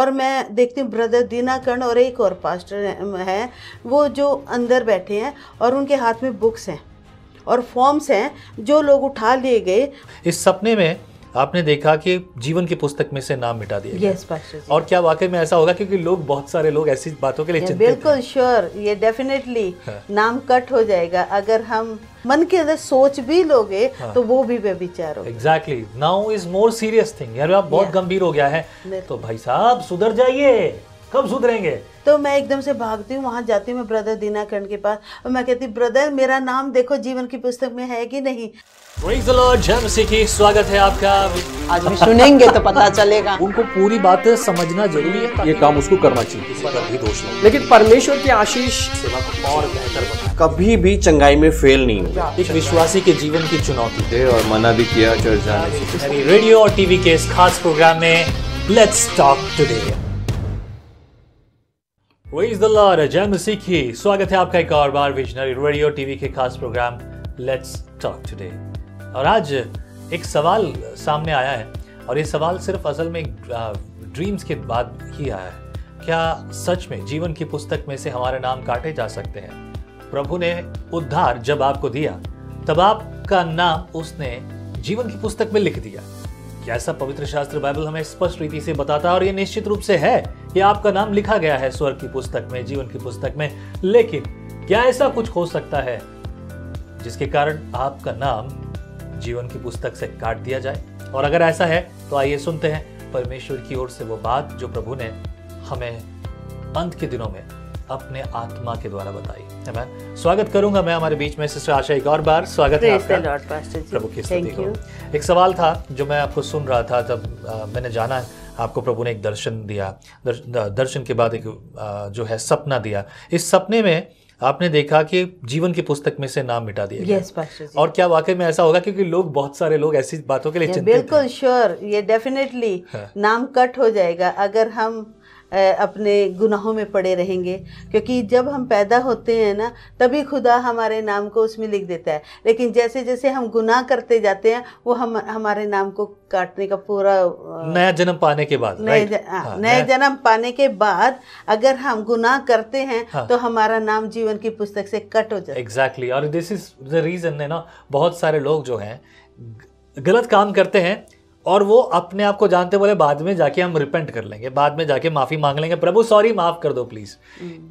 और मैं देखती हूँ ब्रदर दिनाकरण और एक और पास्टर हैं वो जो अंदर बैठे हैं और उनके हाथ में बुक्स हैं और फॉर्म्स हैं जो लोग उठा लिए गए। इस सपने में आपने देखा कि जीवन की पुस्तक में से नाम मिटा दिया। Yes pastor. और क्या वाकई में ऐसा होगा? क्योंकि लोग बहुत सारे लोग ऐसी बातों के लिए चिंतित हैं। बिल्कुल श्योर, ये डेफिनेटली नाम कट हो जाएगा अगर हम मन के अंदर सोच भी लोगे तो वो भी व्यभिचार होगा। Exactly, now is more serious thing. यार आप बहुत गंभीर हो गया है, तो भाई साहब सुधर जाइए। कब सुधरेंगे? तो मैं एकदम से भागती हूँ, वहाँ जाती हूँ मैं ब्रदर दिनाकरण के पास और मैं कहती हूँ ब्रदर मेरा नाम देखो जीवन की पुस्तक में है कि नहीं। प्रेज़ द लॉर्ड, जय मसीह की। स्वागत है आपका। आज भी सुनेंगे तो पता चलेगा। उनको पूरी बात समझना जरूरी है, ये काम उसको करना चाहिए। दोष नहीं, लेकिन परमेश्वर की आशीष सेवा को और बेहतर बना। कभी भी चंगाई में फेल नहीं हुआ। एक विश्वासी के जीवन की चुनौती दे और मना भी किया चर्च जाने। रेडियो और टीवी के इस खास प्रोग्राम में let's talk today. Praise the Lord, जय मसीह की। स्वागत है आपका एक और बार विजनरी रेडियो टीवी के खास प्रोग्राम लेट्स टॉक टुडे। और आज एक सवाल सामने आया है और ये सवाल सिर्फ असल में ड्रीम्स के बाद ही आया है। क्या सच में जीवन की पुस्तक में से हमारे नाम काटे जा सकते हैं? प्रभु ने उद्धार जब आपको दिया तब आपका नाम उसने जीवन की पुस्तक में लिख दिया। जैसा पवित्र शास्त्र बाइबल हमें स्पष्ट रीति से बताता है और ये निश्चित रूप से है कि आपका नाम लिखा गया है स्वर्ग की पुस्तक में, जीवन की पुस्तक में। लेकिन क्या ऐसा कुछ हो सकता है जिसके कारण आपका नाम जीवन की पुस्तक से काट दिया जाए? और अगर ऐसा है तो आइए सुनते हैं परमेश्वर की ओर से वो बात जो प्रभु ने हमें अंत के दिनों में अपने आत्मा के द्वारा बताई। आमीन। स्वागत करूंगा मैं हमारे बीच में सिस्टर आशा एक और बार। स्वागत है आपका। लॉर्ड पास्टर जी, प्रभु की स्तुति करो। एक सवाल था जो मैं आपको सुन रहा था, तब मैंने जाना आपको प्रभु ने एक दर्शन दिया। दर्शन के बाद एक जो है सपना दिया। इस सपने में आपने देखा कि जीवन की पुस्तक में से नाम मिटा दिया। Yes pastor ji. और क्या वाकई में ऐसा होगा? क्योंकि लोग बहुत सारे लोग ऐसी बातों के लिए चिंतित हैं। बिल्कुल श्योर, ये डेफिनेटली नाम कट हो जाएगा अगर हम अपने गुनाहों में पड़े रहेंगे। क्योंकि जब हम पैदा होते हैं ना तभी खुदा हमारे नाम को उसमें लिख देता है, लेकिन जैसे जैसे हम गुनाह करते जाते हैं वो हम हमारे नाम को काटने का पूरा नया जन्म पाने के बाद नया जन्म पाने के बाद अगर हम गुनाह करते हैं तो हमारा नाम जीवन की पुस्तक से कट हो जाता है। एग्जैक्टली, और दिस इज द रीजन है ना, बहुत सारे लोग जो हैं गलत काम करते हैं और वो अपने आप को जानते बोले बाद में जाके हम रिपेंट कर लेंगे, बाद में जाके माफ़ी मांग लेंगे, प्रभु सॉरी माफ़ कर दो प्लीज़।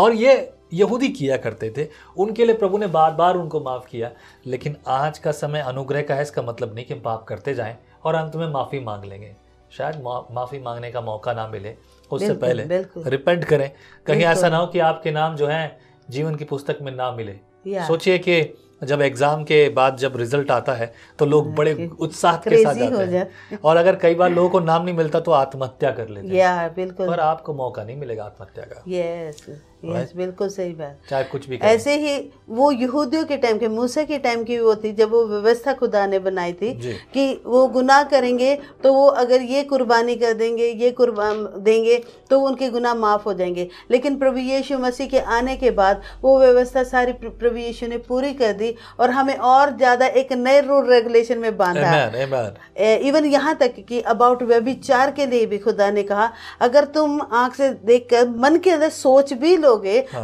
और ये यहूदी किया करते थे, उनके लिए प्रभु ने बार बार उनको माफ़ किया। लेकिन आज का समय अनुग्रह का है, इसका मतलब नहीं कि हम पाप करते जाएं और अंत में माफ़ी मांग लेंगे। शायद माफ़ी मांगने का मौका ना मिले, उससे पहले रिपेंट करें। कहीं ऐसा ना हो कि आपके नाम जो है जीवन की पुस्तक में ना मिले। सोचिए कि जब एग्जाम के बाद जब रिजल्ट आता है तो लोग बड़े उत्साह के साथ जाते हैं और अगर कई बार लोगों को नाम नहीं मिलता तो आत्महत्या कर लेते हैं। बिल्कुल। पर आपको मौका नहीं मिलेगा आत्महत्या का। यस यस, बिल्कुल सही बात। चाहे कुछ भी ऐसे ही वो यहूदियों के टाइम के, मूसा के टाइम की वो थी, जब वो व्यवस्था खुदा ने बनाई थी कि वो गुनाह करेंगे तो वो अगर ये कुर्बानी कर देंगे, ये कुर्बान देंगे तो उनके गुनाह माफ़ हो जाएंगे। लेकिन प्रभु यीशु मसीह के आने के बाद वो व्यवस्था सारी प्रभु यीशु ने पूरी कर दी और हमें और ज़्यादा एक नए रूल रेगुलेशन में बांधा। इवन यहाँ तक कि अबाउट व्यभिचार के लिए भी खुदा ने कहा अगर तुम आँख से देख कर मन के अंदर सोच भी लोगे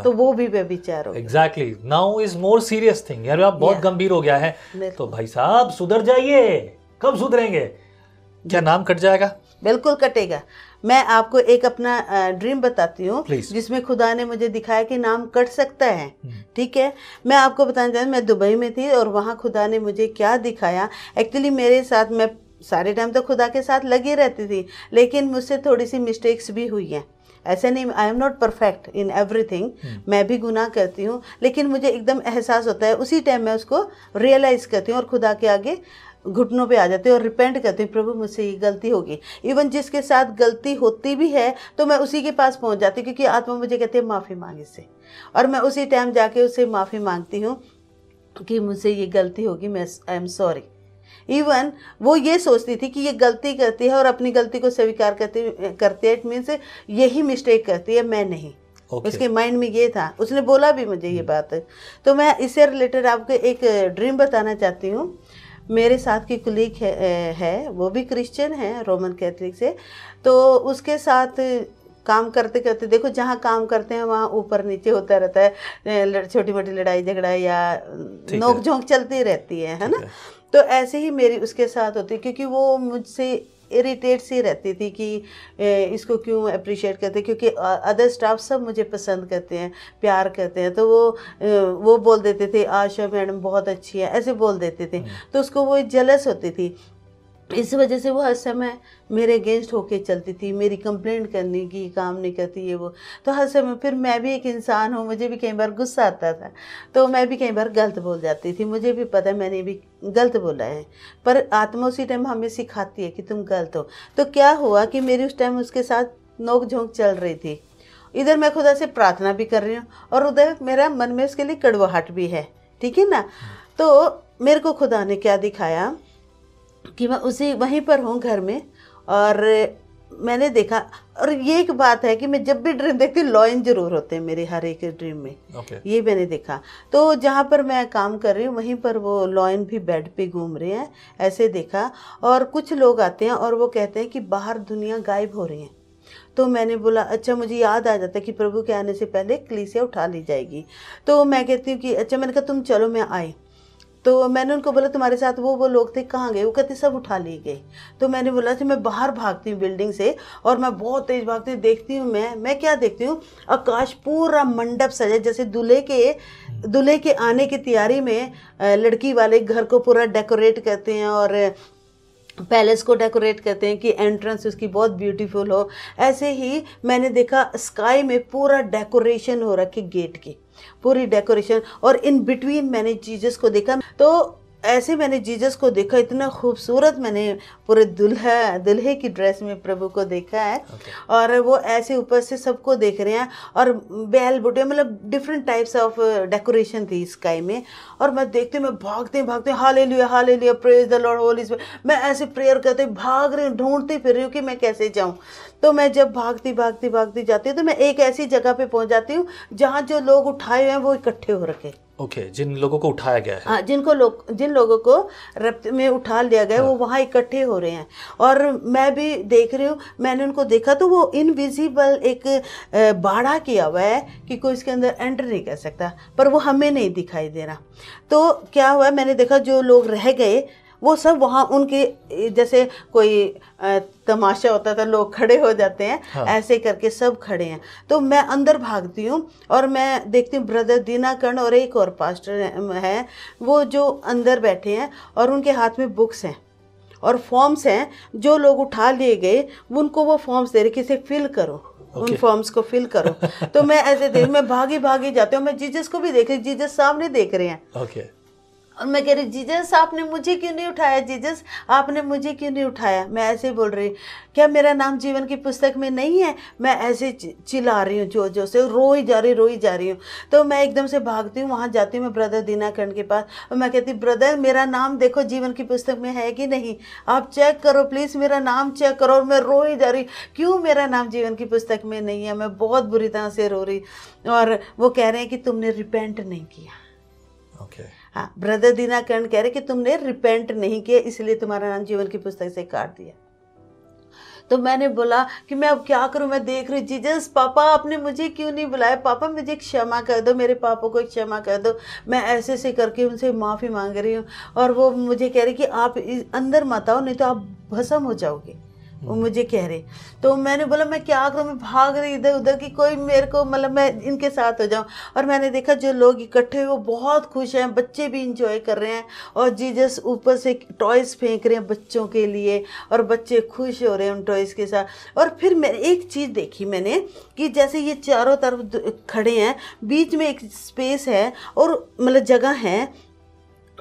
तो वो भी व्यभिचार होगा। Exactly, now is more serious thing. यार आप बहुत गंभीर हो गया है, तो भाई साहब सुधर जाइए। कब सुधरेंगे? क्या नाम कट जाएगा? बिल्कुल कटेगा। मैं आपको एक अपना ड्रीम बताती हूँ जिसमें खुदा ने मुझे दिखाया कि नाम कट सकता है। ठीक है, मैं आपको बताना चाहती हूँ मैं दुबई में थी और वहाँ खुदा ने मुझे क्या दिखाया। एक्चुअली मेरे साथ, मैं सारे टाइम तो खुदा के साथ लगी रहती थी लेकिन मुझसे थोड़ी सी मिस्टेक्स भी हुई हैं। ऐसे नहीं, I am not perfect in everything, मैं भी गुनाह करती हूँ। लेकिन मुझे एकदम एहसास होता है, उसी टाइम मैं उसको रियलाइज़ करती हूँ और खुदा के आगे घुटनों पे आ जाते हैं और रिपेंट करते हैं, प्रभु मुझसे ये गलती होगी। इवन जिसके साथ गलती होती भी है तो मैं उसी के पास पहुंच जाती हूँ क्योंकि आत्मा मुझे कहती है माफ़ी मांग इससे, और मैं उसी टाइम जाके उससे माफ़ी मांगती हूँ कि मुझसे ये गलती होगी, मैं आई एम सॉरी। इवन वो ये सोचती थी कि ये गलती करती है और अपनी गलती को स्वीकार करती है, इट मीन्स यही मिस्टेक करती है, मैं नहीं। उसके माइंड में ये था, उसने बोला भी मुझे ये बात। तो मैं इससे रिलेटेड आपको एक ड्रीम बताना चाहती हूँ। मेरे साथ की कुलीग है वो भी क्रिश्चियन है, रोमन कैथलिक से। तो उसके साथ काम करते करते देखो जहाँ काम करते हैं वहाँ ऊपर नीचे होता रहता है, छोटी मोटी लड़ाई झगड़ा या नोक झोंक चलती रहती है ना। तो ऐसे ही मेरी उसके साथ होती, क्योंकि वो मुझसे इरिटेट सी रहती थी कि इसको क्यों अप्रिशिएट करते, क्योंकि अदर स्टाफ सब मुझे पसंद करते हैं, प्यार करते हैं। तो वो बोल देते थे आशा मैडम बहुत अच्छी है, ऐसे बोल देते थे। तो उसको वो जलस होती थी, इस वजह से वो हर समय मेरे अगेंस्ट होके चलती थी, मेरी कंप्लेंट करने की, काम नहीं करती ये वो। तो हर समय फिर मैं भी एक इंसान हूँ, मुझे भी कई बार गुस्सा आता था, तो मैं भी कई बार गलत बोल जाती थी। मुझे भी पता है मैंने भी गलत बोला है, पर आत्मा उसी टाइम हमें सिखाती है कि तुम गलत हो। तो क्या हुआ कि मेरी उस टाइम उसके साथ नोक झोंक चल रही थी, इधर मैं खुदा से प्रार्थना भी कर रही हूँ और उधर मेरा मन में उसके लिए कड़वाहट भी है, ठीक है ना। तो मेरे को खुदा ने क्या दिखाया कि मैं उसी वहीं पर हूँ घर में, और मैंने देखा। और ये एक बात है कि मैं जब भी ड्रीम देखती हूँ लॉयन जरूर होते हैं मेरे हर एक ड्रीम में, ये मैंने देखा। तो जहाँ पर मैं काम कर रही हूँ वहीं पर वो लॉयन भी बेड पे घूम रहे हैं, ऐसे देखा। और कुछ लोग आते हैं और वो कहते हैं कि बाहर दुनिया गायब हो रही है। तो मैंने बोला अच्छा, मुझे याद आ जाता कि प्रभु के आने से पहले कलीसिया उठा ली जाएगी। तो मैं कहती हूँ कि अच्छा, मैंने कहा तुम चलो मैं आई। तो मैंने उनको बोला तुम्हारे साथ वो लोग थे कहाँ गए? वो कहते सब उठा लिए गए। तो मैंने बोला कि मैं बाहर भागती हूँ बिल्डिंग से, और मैं बहुत तेज भागती हूँ, देखती हूँ मैं क्या देखती हूँ, आकाश पूरा मंडप सजा, जैसे दूल्हे के आने की तैयारी में लड़की वाले घर को पूरा डेकोरेट करते हैं और पैलेस को डेकोरेट करते हैं कि एंट्रेंस उसकी बहुत ब्यूटीफुल हो। ऐसे ही मैंने देखा स्काई में पूरा डेकोरेशन हो रखी, गेट की पूरी डेकोरेशन, और इन बिटवीन मैंने जीसस को देखा। तो ऐसे मैंने जीसस को देखा, इतना खूबसूरत मैंने पूरे दुल्हे की ड्रेस में प्रभु को देखा है। और वो ऐसे ऊपर से सबको देख रहे हैं, और बैल बुटे मतलब डिफरेंट टाइप्स ऑफ डेकोरेशन थी स्काई में। और मैं देखती हूँ, मैं भागते भागते hallelujah hallelujah praise the Lord Holi spirit, मैं ऐसे प्रेयर करते भाग रही हूँ, ढूंढती फिर रही हूँ कि मैं कैसे जाऊँ। तो मैं जब भागती भागती भागती जाती हूँ तो मैं एक ऐसी जगह पर पहुँच जाती हूँ जहाँ जो लोग उठाए हुए हैं वो इकट्ठे हो रखे। जिन लोगों को उठाया गया है, हाँ, जिन लोगों को रफ्ते में उठा लिया गया है, हाँ। वो वहाँ इकट्ठे हो रहे हैं और मैं भी देख रही हूँ। मैंने उनको देखा तो वो इनविजिबल एक बाड़ा किया हुआ है कि कोई इसके अंदर एंटर नहीं कर सकता, पर वो हमें नहीं दिखाई दे रहा। तो क्या हुआ, मैंने देखा जो लोग रह गए वो सब वहाँ उनके जैसे कोई तमाशा होता था, लोग खड़े हो जाते हैं, हाँ। ऐसे करके सब खड़े हैं। तो मैं अंदर भागती हूँ और मैं देखती हूँ ब्रदर दिनाकरण और एक और पास्टर है, वो जो अंदर बैठे हैं और उनके हाथ में बुक्स हैं और फॉर्म्स हैं। जो लोग उठा लिए गए उनको वो फॉर्म्स दे रहे कि इसे फिल करो, उन फॉर्म्स को फिल करो। तो मैं ऐसे देख, मैं भागी जाती हूँ। मैं जीसस को भी देख रही, जीसस सामने देख रहे हैं और मैं कह रही जीसस आपने मुझे क्यों नहीं उठाया, जीसस आपने मुझे क्यों नहीं उठाया। मैं ऐसे बोल रही, क्या मेरा नाम जीवन की पुस्तक में नहीं है? मैं ऐसे चिल्ला रही हूँ, जोर से रोई जा रही हूँ। तो मैं एकदम से भागती हूँ, वहाँ जाती हूँ मैं ब्रदर दिनाकरण के पास और मैं कहती ब्रदर मेरा नाम देखो जीवन की पुस्तक में है कि नहीं, आप चेक करो प्लीज़, मेरा नाम चेक करो। और मैं रोई जा रही, क्यों मेरा नाम जीवन की पुस्तक में नहीं है, मैं बहुत बुरी तरह से रो रही। और वो कह रहे हैं कि तुमने रिपेंट नहीं किया। हाँ, ब्रदर दिनाकरण कह रहे कि तुमने रिपेंट नहीं किया इसलिए तुम्हारा नाम जीवन की पुस्तक से काट दिया। तो मैंने बोला कि मैं अब क्या करूं, मैं देख रही जीसस पापा आपने मुझे क्यों नहीं बुलाया, पापा मुझे क्षमा कर दो, मेरे पापों को क्षमा कर दो। मैं ऐसे से करके उनसे माफ़ी मांग रही हूँ और वो मुझे कह रहे कि आप अंदर मत आओ नहीं तो आप भस्म हो जाओगे, वो मुझे कह रहे। तो मैंने बोला मैं क्या करूँ, मैं भाग रही इधर उधर कि कोई मेरे को मतलब मैं इनके साथ हो जाऊँ। और मैंने देखा जो लोग इकट्ठे वो बहुत खुश हैं, बच्चे भी इंजॉय कर रहे हैं और जीसस ऊपर से टॉयज़ फेंक रहे हैं बच्चों के लिए और बच्चे खुश हो रहे हैं उन टॉयज़ के साथ। और फिर मैं एक चीज़ देखी मैंने कि जैसे ये चारों तरफ खड़े हैं, बीच में एक स्पेस है और मतलब जगह है,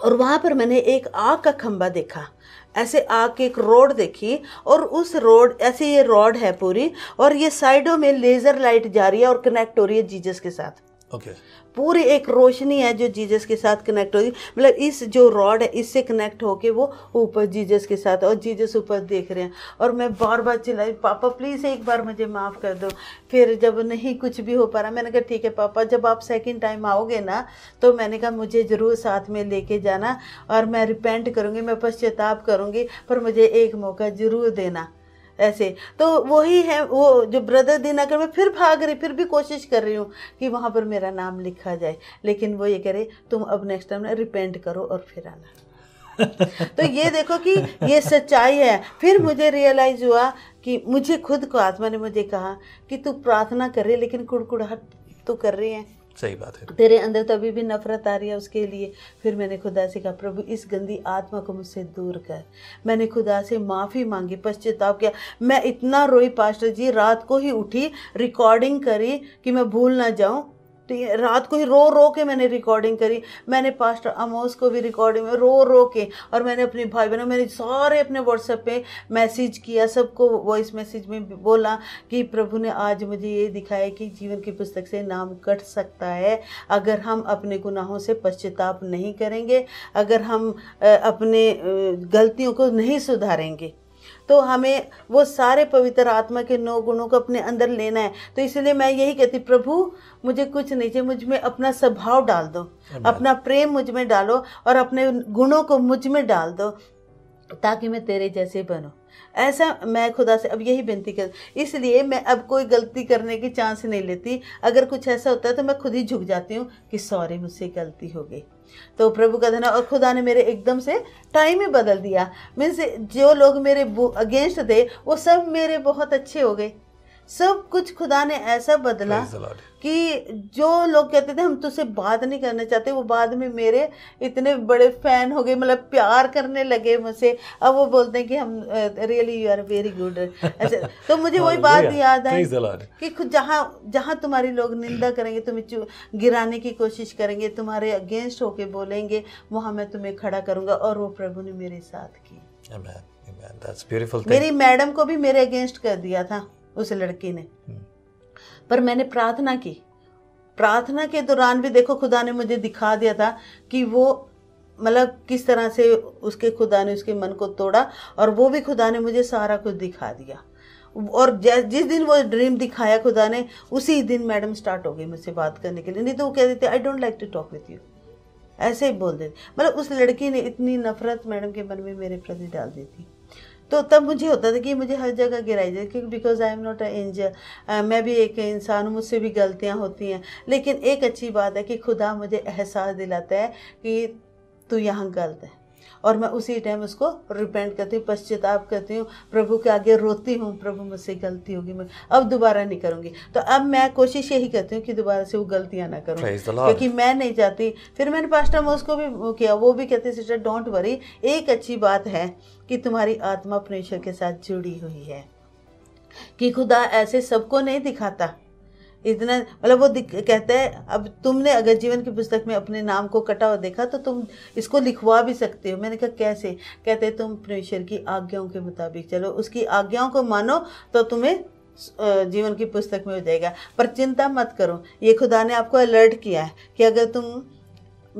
और वहाँ पर मैंने एक आग का खंबा देखा, ऐसे आके एक रोड देखी और उस रोड ऐसे ये रोड है पूरी और ये साइडों में लेज़र लाइट जा रही है और कनेक्ट हो रही है जीसस के साथ। पूरी एक रोशनी है जो जीसस के साथ कनेक्ट हो रही, मतलब इस जो रॉड है इससे कनेक्ट होके वो ऊपर जीसस के साथ और जीसस ऊपर देख रहे हैं। और मैं बार बार चिल्लाई पापा प्लीज़ एक बार मुझे माफ़ कर दो। फिर जब नहीं कुछ भी हो पा रहा मैंने कहा ठीक है पापा जब आप सेकंड टाइम आओगे ना तो मैंने कहा मुझे ज़रूर साथ में लेके जाना और मैं रिपेंट करूँगी, मैं पश्चाताप करूँगी, पर मुझे एक मौका ज़रूर देना। ऐसे तो वही है वो जो ब्रदर दिनाकर, मैं फिर भाग रही, फिर भी कोशिश कर रही हूँ कि वहाँ पर मेरा नाम लिखा जाए, लेकिन वो ये कह रहे तुम अब नेक्स्ट टाइम रिपेंट करो और फिर आना। तो ये देखो कि ये सच्चाई है। फिर मुझे रियलाइज़ हुआ कि मुझे खुद को आत्मा ने मुझे कहा कि तू प्रार्थना कर रही है लेकिन कुड़कुड़ाहट तो कर रही है, सही बात है, तेरे अंदर तो अभी भी नफरत आ रही है उसके लिए। फिर मैंने खुदा से कहा प्रभु इस गंदी आत्मा को मुझसे दूर कर। मैंने खुदा से माफ़ी मांगी, पश्चाताप किया। मैं इतना रोई पास्टर जी, रात को ही उठी, रिकॉर्डिंग करी कि मैं भूल ना जाऊँ, रात को ही रो रो के मैंने रिकॉर्डिंग करी। मैंने पास्टर अमोस को भी रिकॉर्डिंग में रो रो के, और मैंने अपने भाई बहनों, मैंने सारे अपने व्हाट्सएप पे मैसेज किया, सबको वॉइस मैसेज में बोला कि प्रभु ने आज मुझे ये दिखाया कि जीवन की पुस्तक से नाम कट सकता है अगर हम अपने गुनाहों से पश्चाताप नहीं करेंगे, अगर हम अपने गलतियों को नहीं सुधारेंगे तो हमें वो सारे पवित्र आत्मा के 9 गुणों को अपने अंदर लेना है। तो इसलिए मैं यही कहती प्रभु मुझे कुछ नहीं चाहिए, मुझ में अपना स्वभाव डाल दो, अपना प्रेम मुझ में डालो और अपने गुणों को मुझ में डाल दो ताकि मैं तेरे जैसे बनूं। ऐसा मैं खुदा से अब यही विनती कर, इसलिए मैं अब कोई गलती करने की चांस नहीं लेती। अगर कुछ ऐसा होता है तो मैं खुद ही झुक जाती हूँ कि सॉरी मुझसे गलती हो गई। तो प्रभु का धन्यवाद, और खुदा ने मेरे एकदम से टाइम ही बदल दिया। मीन्स जो लोग मेरे अगेंस्ट थे वो सब मेरे बहुत अच्छे हो गए। सब कुछ खुदा ने ऐसा बदला कि जो लोग कहते थे हम तुझसे बात नहीं करना चाहते, वो बाद में मेरे इतने बड़े फ़ैन हो गए, मतलब प्यार करने लगे मुझसे। अब वो बोलते हैं कि हम really you are very good. ऐसे तो मुझे वही बात याद आई कि खुद जहाँ तुम्हारी लोग निंदा करेंगे, तुम्हें गिराने की कोशिश करेंगे, तुम्हारे अगेंस्ट होके बोलेंगे, वहाँ मैं तुम्हें खड़ा करूँगा, और वो प्रभु ने मेरे साथ किया। मेरी मैडम को भी मेरे अगेंस्ट कर दिया था उस लड़की ने, पर मैंने प्रार्थना की। प्रार्थना के दौरान भी देखो खुदा ने मुझे दिखा दिया था कि वो मतलब किस तरह से उसके खुदा ने उसके मन को तोड़ा, और वो भी खुदा ने मुझे सारा कुछ दिखा दिया। और जिस दिन वो ड्रीम दिखाया खुदा ने, उसी दिन मैडम स्टार्ट हो गई मुझसे बात करने के लिए, नहीं तो वो कह देते I don't like to talk with you, ऐसे ही बोल देते। मतलब उस लड़की ने इतनी नफरत मैडम के मन में मेरे प्रति डाल दी थी। तो तब मुझे होता था कि मुझे हर जगह गिराई जाए, क्योंकि because I am not a angel, मैं भी एक इंसान हूँ, मुझसे भी गलतियाँ होती हैं। लेकिन एक अच्छी बात है कि खुदा मुझे एहसास दिलाता है कि तू यहाँ गलत है, और मैं उसी टाइम उसको रिपेंट करती हूँ, पश्चाताप करती हूँ, प्रभु के आगे रोती हूँ, प्रभु मुझसे गलती होगी, मैं अब दोबारा नहीं करूँगी। तो अब मैं कोशिश यही करती हूँ कि दोबारा से वो गलतियाँ ना करूँ, क्योंकि मैं नहीं चाहती। फिर मैंने पास्टर मोस को भी किया, वो भी कहते सिस्टर डोंट वरी, एक अच्छी बात है कि तुम्हारी आत्मा परमेश्वर के साथ जुड़ी हुई है, कि खुदा ऐसे सबको नहीं दिखाता इतना, मतलब वो कहता है अब तुमने अगर जीवन की पुस्तक में अपने नाम को कटा और देखा तो तुम इसको लिखवा भी सकते हो। मैंने कहा कैसे? कहते तुम परमेश्वर की आज्ञाओं के मुताबिक चलो, उसकी आज्ञाओं को मानो तो तुम्हें जीवन की पुस्तक में हो जाएगा। पर चिंता मत करो, ये खुदा ने आपको अलर्ट किया है कि अगर तुम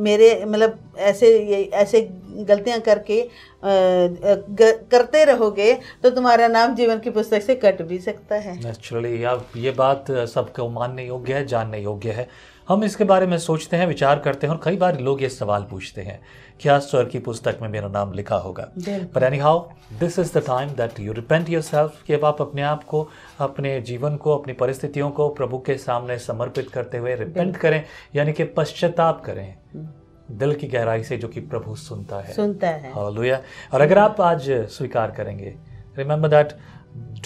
मेरे मतलब ऐसे गलतियां करके करते रहोगे तो तुम्हारा नाम जीवन की पुस्तक से कट भी सकता है। नेचुरली ये बात सबको मानने योग्य है, जानने योग्य है। हम इसके बारे में सोचते हैं, विचार करते हैं, और कई बार लोग ये सवाल पूछते हैं क्या स्वर्ग की पुस्तक में मेरा नाम लिखा होगा? पर anyhow this is the time that you repent yourself, कि अब आप अपने आप को, अपने जीवन को, अपनी परिस्थितियों को प्रभु के सामने समर्पित करते हुए रिपेंट करें, यानी कि पश्चाताप करें दिल की गहराई से, जो कि प्रभु सुनता है। हालेलुया। और अगर आप आज स्वीकार करेंगे, remember that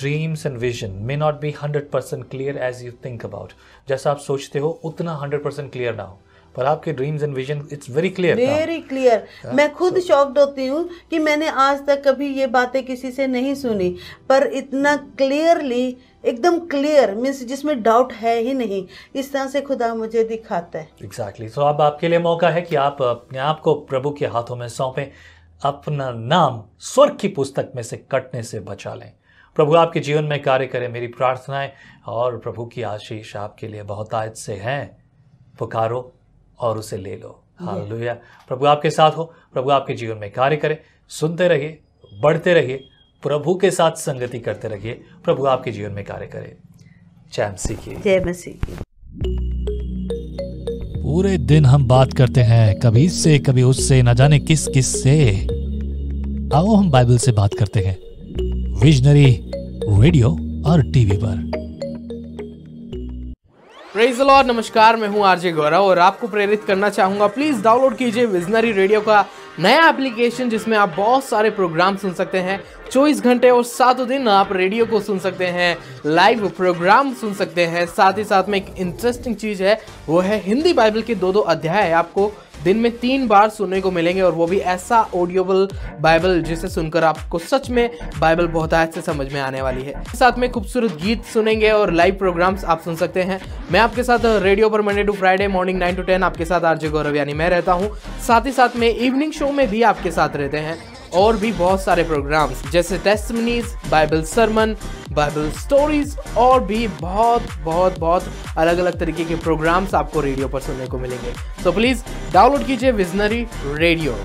dreams and vision may not be 100% clear as you think about, जैसा आप सोचते हो उतना 100% क्लियर ना हो, पर आपके dreams and vision it's very clear. मैं खुद शॉक्ड होती हूँ कि मैंने आज तक कभी ये बातें किसी से नहीं सुनी, पर इतना क्लियरली, एकदम क्लियर मीन्स जिसमें डाउट है ही नहीं, इस तरह से खुदा मुझे दिखाता है। एग्जैक्टली। सो अब आपके लिए मौका है कि आप अपने आप को प्रभु के हाथों में सौंपें, अपना नाम स्वर्ग की पुस्तक में से कटने से बचा लें। प्रभु आपके जीवन में कार्य करें, मेरी प्रार्थनाएं और प्रभु की आशीष आपके लिए बहुतायत से हैं। पुकारो और उसे ले लो। हालेलुया। प्रभु आपके साथ हो, प्रभु आपके जीवन में कार्य करें। सुनते रहिए, बढ़ते रहिए, प्रभु के साथ संगति करते रहिए, प्रभु आपके जीवन में कार्य करे। जय मसीह की। पूरे दिन हम बात करते हैं, कभी इससे कभी उससे, न जाने किस किस से। आओ हम बाइबल से बात करते हैं। विजनरी रेडियो और टीवी पर। Praise the Lord. नमस्कार, मैं हूं आरजे गौरव और आपको प्रेरित करना चाहूँगा, प्लीज़ डाउनलोड कीजिए विजनरी रेडियो का नया एप्लीकेशन, जिसमें आप बहुत सारे प्रोग्राम सुन सकते हैं। 24 घंटे और सातों दिन आप रेडियो को सुन सकते हैं, लाइव प्रोग्राम सुन सकते हैं। साथ ही साथ में एक इंटरेस्टिंग चीज़ है, वो है हिंदी बाइबल के 2-2 अध्याय आपको दिन में 3 बार सुनने को मिलेंगे, और वो भी ऐसा ऑडियोबल बाइबल जिसे सुनकर आपको सच में बाइबल बहुत अच्छे से समझ में आने वाली है। साथ में खूबसूरत गीत सुनेंगे और लाइव प्रोग्राम्स आप सुन सकते हैं। मैं आपके साथ रेडियो पर Monday to Friday morning 9 to 10 आपके साथ आरजे गौरव यानी मैं रहता हूँ। साथ ही साथ में इवनिंग शो में भी आपके साथ रहते हैं, और भी बहुत सारे प्रोग्राम्स जैसे testimonies, Bible sermon, Bible stories और भी बहुत बहुत बहुत अलग अलग तरीके के प्रोग्राम्स आपको रेडियो पर सुनने को मिलेंगे। सो प्लीज़ डाउनलोड कीजिए विजनरी रेडियो।